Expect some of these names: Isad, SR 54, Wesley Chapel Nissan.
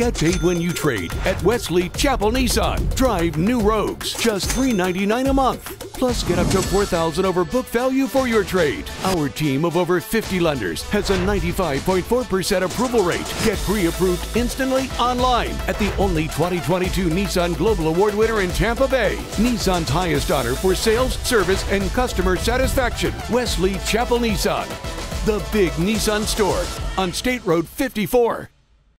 Get paid when you trade at Wesley Chapel Nissan. Drive new Rogues, just $399 a month. Plus, get up to $4,000 over book value for your trade. Our team of over 50 lenders has a 95.4% approval rate. Get pre-approved instantly online at the only 2022 Nissan Global Award winner in Tampa Bay. Nissan's highest honor for sales, service, and customer satisfaction. Wesley Chapel Nissan, the big Nissan store on State Road 54.